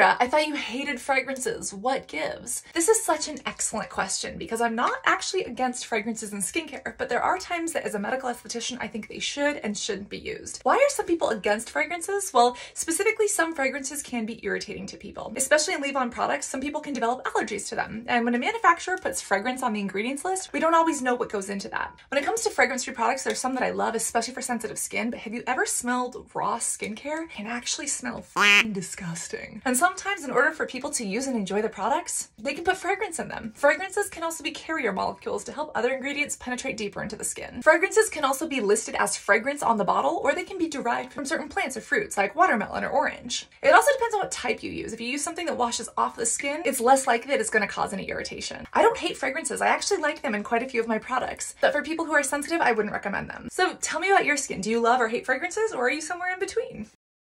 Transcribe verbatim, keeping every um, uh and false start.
Sandra, I thought you hated fragrances. What gives? This is such an excellent question because I'm not actually against fragrances and skincare, but there are times that as a medical esthetician, I think they should and shouldn't be used. Why are some people against fragrances? Well, specifically, some fragrances can be irritating to people, especially in leave-on products. Some people can develop allergies to them. And when a manufacturer puts fragrance on the ingredients list, we don't always know what goes into that. When it comes to fragrance-free products, there's some that I love, especially for sensitive skin, but have you ever smelled raw skincare? It can actually smell f***ing disgusting. And sometimes in order for people to use and enjoy the products, they can put fragrance in them. Fragrances can also be carrier molecules to help other ingredients penetrate deeper into the skin. Fragrances can also be listed as fragrance on the bottle, or they can be derived from certain plants or fruits like watermelon or orange. It also depends on what type you use. If you use something that washes off the skin, it's less likely that it's going to cause any irritation. I don't hate fragrances. I actually like them in quite a few of my products, but for people who are sensitive, I wouldn't recommend them. So tell me about your skin. Do you love or hate fragrances, or are you somewhere in between?